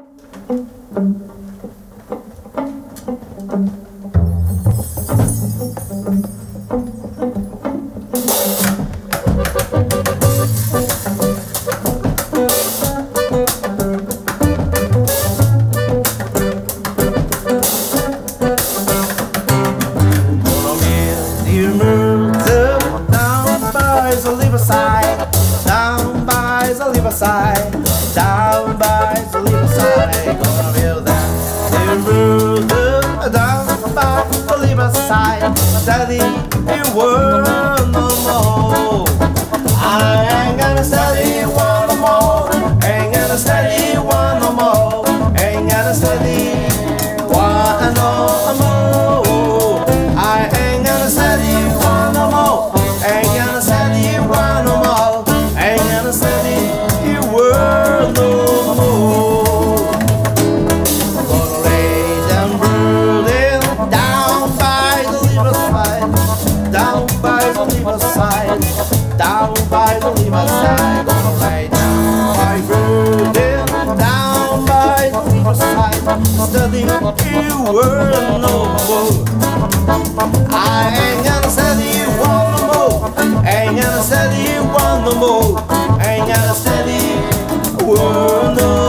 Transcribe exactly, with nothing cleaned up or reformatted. Down by the riverside, down by the riverside, gonna build that new road. Down by the riverside, study the world no more. I ain't gonna study one no more. Ain't gonna study one no more. Ain't gonna study one no more. I ain't gonna study one no more. Ain't gonna study one no more. Down by the riverside, gonna lay down by brooding. Down by the riverside, studying the world no more. I ain't gonna study one no more. Ain't gonna study one no more. Ain't gonna study world no more.